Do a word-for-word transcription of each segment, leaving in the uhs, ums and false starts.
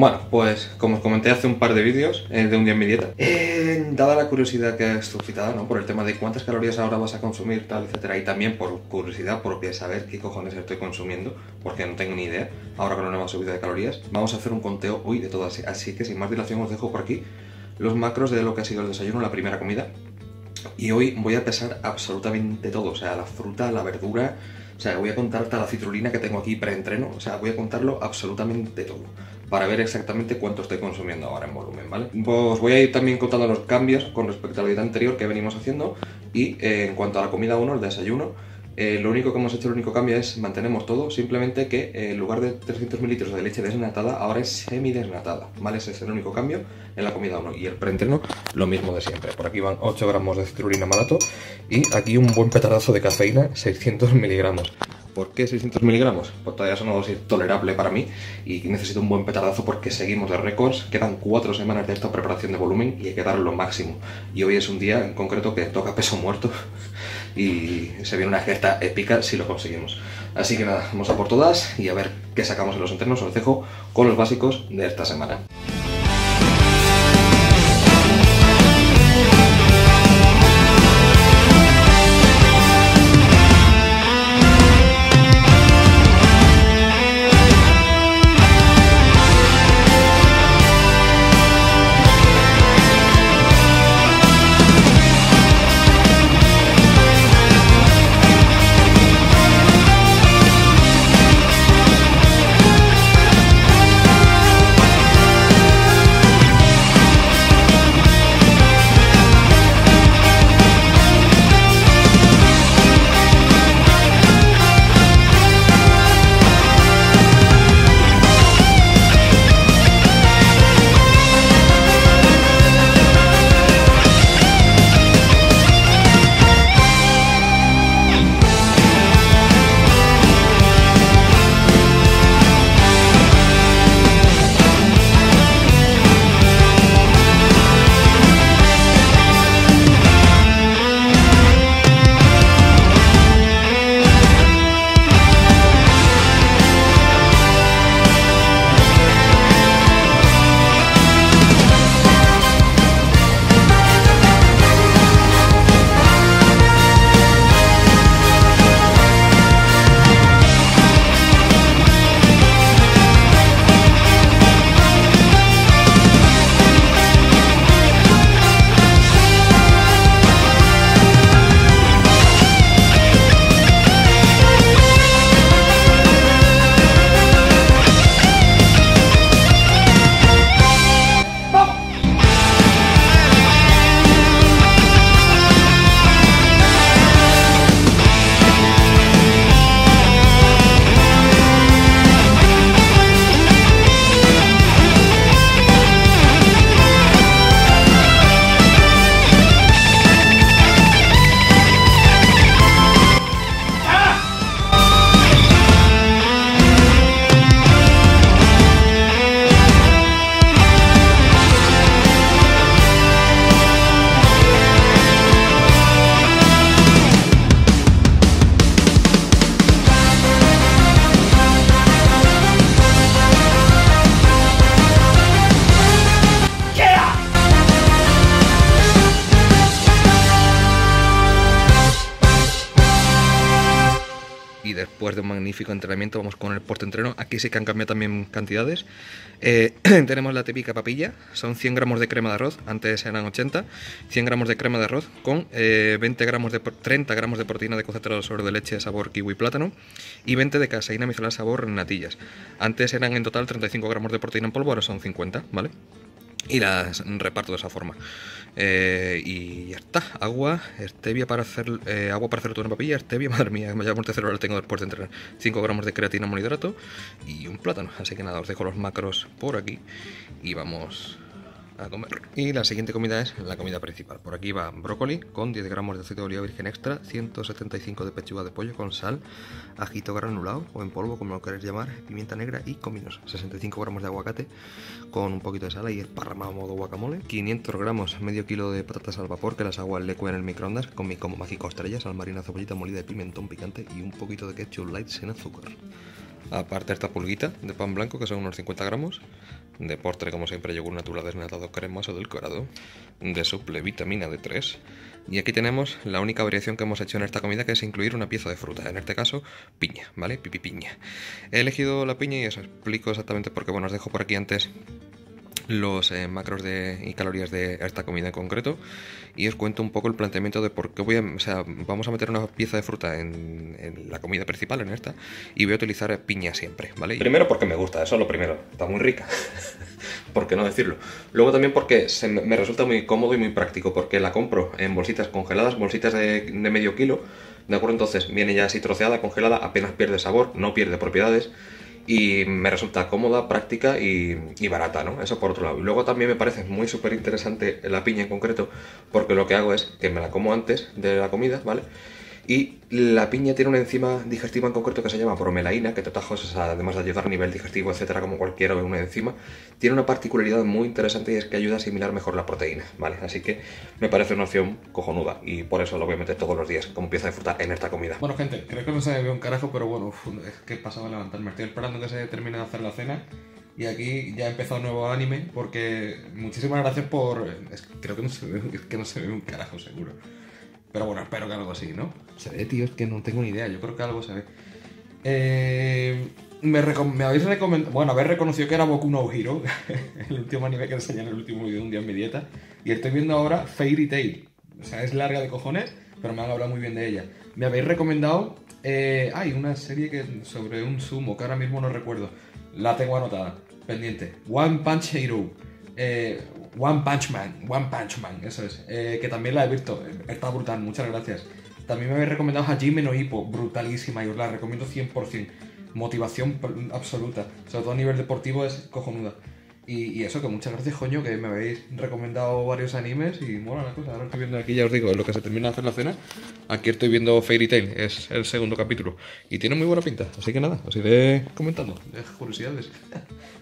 Bueno, pues como os comenté hace un par de vídeos eh, de un día en mi dieta, eh, dada la curiosidad que has suscitado, ¿no?, por el tema de cuántas calorías ahora vas a consumir, tal, etcétera, y también por curiosidad propia, saber qué cojones estoy consumiendo, porque no tengo ni idea, ahora con una nueva subida de calorías, vamos a hacer un conteo hoy de todas, así que sin más dilación os dejo por aquí los macros de lo que ha sido el desayuno, la primera comida, y hoy voy a pesar absolutamente todo, o sea, la fruta, la verdura. O sea, voy a contar hasta la citrulina que tengo aquí preentreno, o sea, voy a contarlo absolutamente todo para ver exactamente cuánto estoy consumiendo ahora en volumen, ¿vale? Pues voy a ir también contando los cambios con respecto a la dieta anterior que venimos haciendo y eh, en cuanto a la comida uno, el desayuno, eh, lo único que hemos hecho, el único cambio es mantenemos todo, simplemente que eh, en lugar de trescientos mililitros de leche desnatada, ahora es semidesnatada, ¿vale? Ese es el único cambio en la comida uno y el preentreno, lo mismo de siempre. Por aquí van ocho gramos de citrulina malato y aquí un buen petardazo de cafeína, seiscientos miligramos. ¿Por qué seiscientos miligramos? Pues todavía es una dosis tolerable para mí y necesito un buen petardazo porque seguimos de récords, quedan cuatro semanas de esta preparación de volumen y hay que dar lo máximo. Y hoy es un día en concreto que toca peso muerto y se viene una gesta épica si lo conseguimos. Así que nada, vamos a por todas y a ver qué sacamos en los entrenos, os dejo con los básicos de esta semana. Después de un magnífico entrenamiento vamos con el postentreno, aquí sí que han cambiado también cantidades, eh, tenemos la típica papilla, son cien gramos de crema de arroz, antes eran ochenta, cien gramos de crema de arroz con eh, veinte gramos de, treinta gramos de proteína de concentrado de suero de leche sabor kiwi plátano y veinte de caseína micelar sabor natillas, antes eran en total treinta y cinco gramos de proteína en polvo, ahora son cincuenta, ¿vale? Y las reparto de esa forma. Eh, y ya está. Agua, stevia para hacer eh, agua para hacer toda una papilla, stevia, madre mía, ya por tercero lo tengo después de entrenar. cinco gramos de creatina monohidrato y un plátano. Así que nada, os dejo los macros por aquí y vamos a comer. Y la siguiente comida es la comida principal. Por aquí va brócoli con diez gramos de aceite de oliva virgen extra, ciento setenta y cinco de pechuga de pollo con sal, ajito granulado o en polvo como lo queréis llamar, pimienta negra y cominos, sesenta y cinco gramos de aguacate con un poquito de sal y esparramado modo guacamole, quinientos gramos, medio kilo de patatas al vapor que las hago al lecue en el microondas con mi como mágico estrellas, al marina, cebollita molida de pimentón picante y un poquito de ketchup light sin azúcar. Aparte esta pulguita de pan blanco, que son unos cincuenta gramos. De postre, como siempre, yogur natural desnatado, cremoso del corado. De suple vitamina D tres. Y aquí tenemos la única variación que hemos hecho en esta comida, que es incluir una pieza de fruta. En este caso, piña, ¿vale? Pipi piña. He elegido la piña y os explico exactamente por qué. Bueno, os dejo por aquí antes los eh, macros de, y calorías de esta comida en concreto, y os cuento un poco el planteamiento de por qué voy a, o sea, vamos a meter una pieza de fruta en, en la comida principal, en esta, y voy a utilizar piña siempre, ¿vale? Primero porque me gusta, eso es lo primero, está muy rica, ¿por qué no decirlo? Luego también porque se me resulta muy cómodo y muy práctico, porque la compro en bolsitas congeladas, bolsitas de, de medio kilo, ¿de acuerdo? Entonces viene ya así troceada, congelada, apenas pierde sabor, no pierde propiedades, y me resulta cómoda, práctica y, y barata, ¿no? Eso por otro lado. Y luego también me parece muy súper interesante la piña en concreto, porque lo que hago es que me la como antes de la comida, ¿vale? Y la piña tiene una enzima digestiva en concreto que se llama bromelaína, que te atajos, además de ayudar a nivel digestivo, etcétera, como cualquiera o una enzima, tiene una particularidad muy interesante y es que ayuda a asimilar mejor la proteína, ¿vale? Así que me parece una opción cojonuda y por eso lo voy a meter todos los días como pieza de fruta en esta comida. Bueno, gente, creo que no se me ve un carajo, pero bueno, uf, es que he pasado a levantarme. Estoy esperando que se termine de hacer la cena y aquí ya ha empezado un nuevo anime, porque muchísimas gracias por... Es que creo que no se ve, es que no se ve un carajo, seguro. Pero bueno, espero que algo así, ¿no? Se ve, tío, es que no tengo ni idea, yo creo que algo se ve. Eh, me, me habéis recomendado... Bueno, habéis reconocido que era Boku no Hero, el último anime que enseñé en el último vídeo de un día en mi dieta. Y estoy viendo ahora Fairy Tail. O sea, es larga de cojones, pero me han hablado muy bien de ella. Me habéis recomendado... Eh, hay una serie que sobre un sumo, que ahora mismo no recuerdo. La tengo anotada, pendiente. One Punch Hero. Eh... One Punch Man, One Punch Man, eso es, eh, que también la he visto, está brutal, muchas gracias. También me habéis recomendado a Hajime no Hippo, brutalísima, y os la recomiendo cien por cien, motivación absoluta, sobre todo a nivel deportivo es cojonuda. Y, y eso, que muchas gracias, coño, que me habéis recomendado varios animes y mola la cosa. Ahora estoy viendo aquí, ya os digo, en lo que se termina de hacer la cena, aquí estoy viendo Fairy Tail, es el segundo capítulo. Y tiene muy buena pinta, así que nada, os iré comentando. Es curiosidades.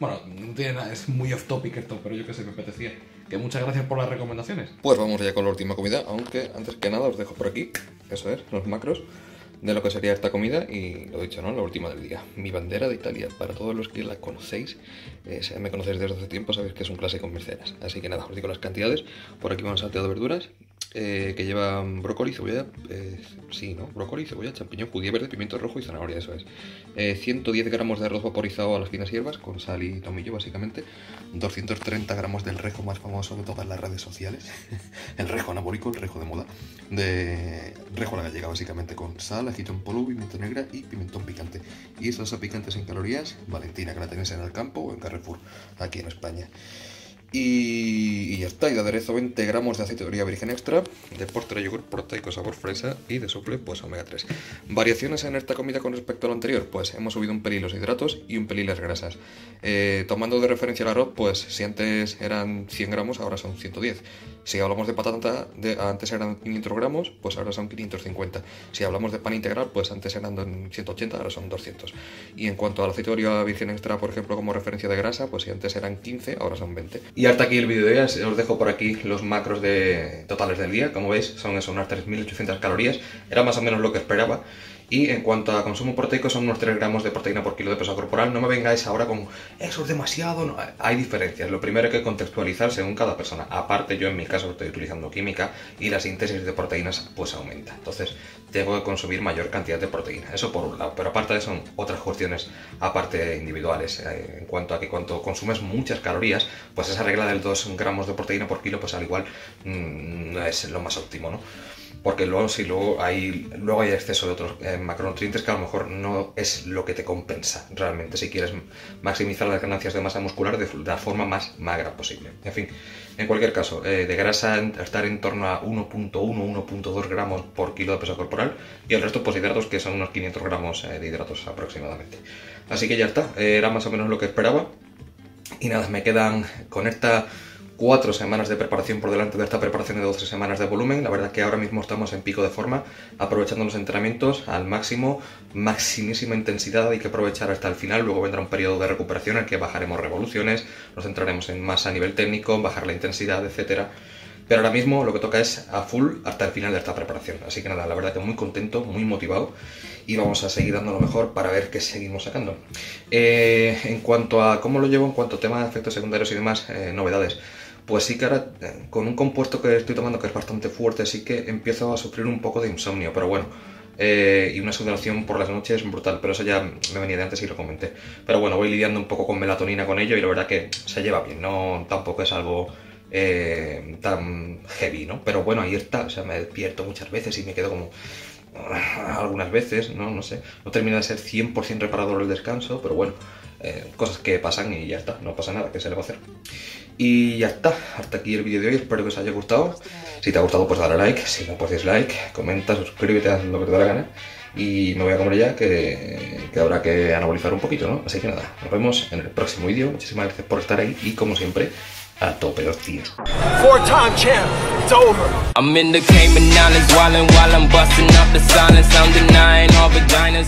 Bueno, no tiene nada, es muy off topic esto, pero yo que sé, me apetecía. Que muchas gracias por las recomendaciones. Pues vamos ya con la última comida, aunque antes que nada os dejo por aquí, eso es, los macros de lo que sería esta comida y lo dicho, ¿no? La última del día. Mi bandera de Italia, para todos los que la conocéis, eh, si me conocéis desde hace tiempo, sabéis que es un clásico en mercenas. Así que nada, os digo las cantidades. Por aquí van un salteado de verduras, eh, que llevan brócoli, cebolla, eh, sí, ¿no? Brócoli, cebolla, champiñón, judía verde, pimiento rojo y zanahoria, eso es. Eh, ciento diez gramos de arroz vaporizado a las finas hierbas, con sal y tomillo, básicamente. doscientos treinta gramos del rejo más famoso de todas las redes sociales. El rejo anabólico, el rejo de moda. De rejo a la gallega, básicamente, con sal, ajito en polvo, pimiento negra y pimentón picante. Y salsa picante sin calorías, Valentina, que la tenéis en el campo o en Carrefour, aquí en España. Y, y ya está, y de aderezo veinte gramos de aceite de oliva virgen extra, de postre yogur proteico sabor fresa y de suple pues omega tres. ¿Variaciones en esta comida con respecto a lo anterior? Pues hemos subido un pelín los hidratos y un pelín las grasas. Eh, tomando de referencia el arroz, pues si antes eran cien gramos, ahora son ciento diez. Si hablamos de patata, de, antes eran quinientos gramos, pues ahora son quinientos cincuenta. Si hablamos de pan integral, pues antes eran ciento ochenta, ahora son doscientos. Y en cuanto al aceite de oliva virgen extra, por ejemplo, como referencia de grasa, pues si antes eran quince, ahora son veinte. Y hasta aquí el vídeo de hoy, os dejo por aquí los macros de totales del día, como veis son eso, unas tres mil ochocientas calorías, era más o menos lo que esperaba. Y en cuanto a consumo proteico, son unos tres gramos de proteína por kilo de peso corporal. No me vengáis ahora con, eso es demasiado, no. Hay diferencias, lo primero hay que contextualizar según cada persona. Aparte, yo en mi caso estoy utilizando química y la síntesis de proteínas pues aumenta. Entonces, tengo que consumir mayor cantidad de proteína, eso por un lado. Pero aparte de eso, son otras cuestiones aparte individuales. En cuanto a que cuando consumes muchas calorías, pues esa regla del dos gramos de proteína por kilo, pues al igual no es lo más óptimo, ¿no? Porque luego si luego hay, luego hay exceso de otros eh, macronutrientes que a lo mejor no es lo que te compensa realmente si quieres maximizar las ganancias de masa muscular de la forma más magra posible. En fin, en cualquier caso, eh, de grasa estar en torno a uno punto uno a uno punto dos gramos por kilo de peso corporal y el resto pues hidratos, que son unos quinientos gramos eh, de hidratos aproximadamente. Así que ya está, eh, era más o menos lo que esperaba y nada, me quedan con esta... Cuatro semanas de preparación por delante de esta preparación de doce semanas de volumen. La verdad que ahora mismo estamos en pico de forma, aprovechando los entrenamientos al máximo, maximísima intensidad, hay que aprovechar hasta el final. Luego vendrá un periodo de recuperación en el que bajaremos revoluciones, nos centraremos en más a nivel técnico, bajar la intensidad, etcétera. pero ahora mismo lo que toca es a full hasta el final de esta preparación. Así que nada, la verdad que muy contento, muy motivado, y vamos a seguir dando lo mejor para ver qué seguimos sacando. Eh, en cuanto a cómo lo llevo, en cuanto a temas de efectos secundarios y demás, eh, novedades. Pues sí que ahora, con un compuesto que estoy tomando que es bastante fuerte, sí que empiezo a sufrir un poco de insomnio, pero bueno, eh, y una sudoración por las noches brutal, pero eso ya me venía de antes y lo comenté. Pero bueno, voy lidiando un poco con melatonina con ello y la verdad que se lleva bien, no tampoco es algo eh, tan heavy, ¿no? Pero bueno, ahí está, o sea, me despierto muchas veces y me quedo como... algunas veces, ¿no? No sé, no termina de ser cien por cien reparador el descanso, pero bueno, eh, cosas que pasan y ya está, no pasa nada, ¿qué se le va a hacer? Y ya está, hasta aquí el vídeo de hoy, espero que os haya gustado. Si te ha gustado, pues dale a like, si no, pues dislike, comenta, suscríbete, haz lo que te da la gana. Y me voy a comer ya, que, que habrá que anabolizar un poquito, ¿no? Así que nada, nos vemos en el próximo vídeo, muchísimas gracias por estar ahí y como siempre, a tope los tíos. Four-time champ, it's over. I'm in the Cayman Islands, wildin' while I'm bustin' up the silence. I'm denying all vaginas.